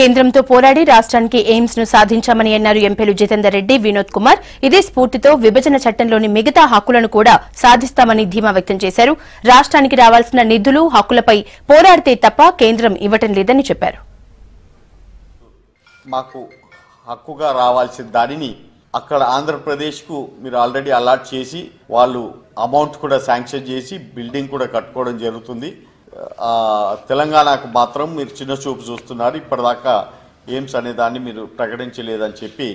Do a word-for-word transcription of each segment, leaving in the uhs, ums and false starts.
కేంద్రంతో పోరాడి రాష్ట్రానికి ఎయిమ్స్ ను సాధించామని అన్నారు ఎంపీలు జితేందర్ రెడ్డి, వినోద్ కుమార్. ఇదే స్ఫూర్తితో విభజన చట్టంలోని మిగతా హక్కులను కూడా సాధిస్తామని ధీమా వ్యక్తం చేశారు. రాష్ట్రానికి రావాల్సిన నిధులు, హక్కులపై పోరాడితే తప్ప కేంద్రం ఇవ్వటం లేదని చెప్పారు. మాకు హక్కుగా రావాల్సిన దానిని అక్కడ ఆంధ్రప్రదేశ్కు మీరు ఆల్రెడీ అలాట్ చేసి వాళ్ళు అమౌంట్ కూడా శాంక్షన్ చేసి బిల్డింగ్ కూడా కట్టుకోవడం జరుగుతుంది. తెలంగాణకు మాత్రం మీరు చిన్న చూపు చూస్తున్నారు. ఇప్పటిదాకా ఎయిమ్స్ అనే దాన్ని మీరు ప్రకటించలేదని చెప్పి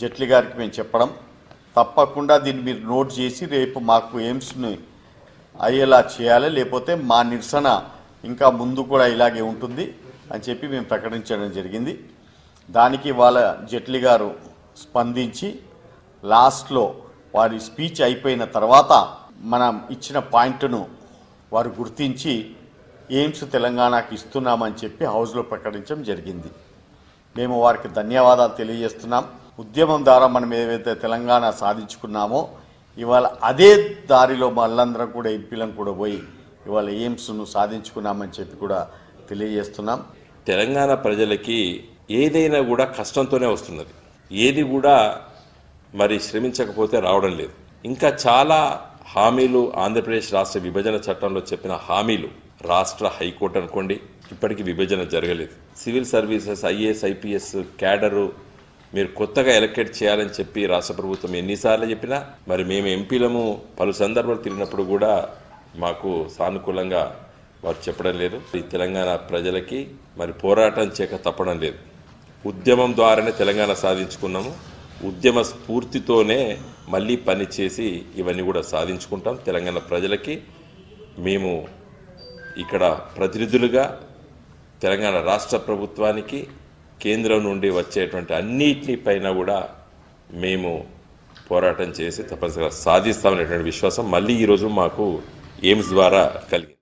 జైట్లీ గారికి మేము చెప్పడం, తప్పకుండా దీన్ని మీరు నోట్ చేసి రేపు మాకు ఎయిమ్స్ని అయ్యేలా చేయాలి, లేకపోతే మా నిరసన ఇంకా ముందు కూడా ఇలాగే ఉంటుంది అని చెప్పి మేము ప్రకటించడం జరిగింది. దానికి వాళ్ళ జైట్లీ గారు స్పందించి లాస్ట్లో వారి స్పీచ్ అయిపోయిన తర్వాత మనం ఇచ్చిన పాయింట్ను వారు గుర్తించి ఎయిమ్స్ తెలంగాణకు ఇస్తున్నామని చెప్పి హౌస్లో ప్రకటించడం జరిగింది. మేము వారికి ధన్యవాదాలు తెలియజేస్తున్నాం. ఉద్యమం ద్వారా మనం ఏదైతే తెలంగాణ సాధించుకున్నామో ఇవాళ అదే దారిలో మళ్ళందరం కూడా ఎంపీలను కూడా పోయి ఇవాళ ఎయిమ్స్ను సాధించుకున్నామని చెప్పి కూడా తెలియజేస్తున్నాం. తెలంగాణ ప్రజలకి ఏదైనా కూడా కష్టంతోనే వస్తున్నది, ఏది కూడా మరి శ్రమించకపోతే రావడం లేదు. ఇంకా చాలా హామీలు ఆంధ్రప్రదేశ్ రాష్ట్ర విభజన చట్టంలో చెప్పిన హామీలు, రాష్ట్ర హైకోర్టు అనుకోండి, ఇప్పటికీ విభజన జరగలేదు. Civil services, IAS, IPS cadre మీరు కొత్తగా ఎలక్టెడ్ చేయాలని చెప్పి రాష్ట్ర ప్రభుత్వం ఎన్నిసార్లు చెప్పినా మరి మేము ఎంపీలము పలు సందర్భాలు తిరిగినప్పుడు కూడా మాకు సానుకూలంగా వారు చెప్పడం లేదు. ఈ తెలంగాణ ప్రజలకి మరి పోరాటం చేయక తప్పడం లేదు. ఉద్యమం ద్వారానే తెలంగాణ సాధించుకున్నాము. ఉద్యమ స్ఫూర్తితోనే మళ్ళీ పనిచేసి ఇవన్నీ కూడా సాధించుకుంటాం. తెలంగాణ ప్రజలకి మేము ఇక్కడ ప్రతినిధులుగా తెలంగాణ రాష్ట్ర ప్రభుత్వానికి కేంద్రం నుండి వచ్చేటువంటి అన్నిటిపైన కూడా మేము పోరాటం చేసి తప్పనిసరిగా సాధిస్తామనేటువంటి విశ్వాసం మళ్ళీ ఈరోజు మాకు ఎయిమ్స్ ద్వారా కలిగింది.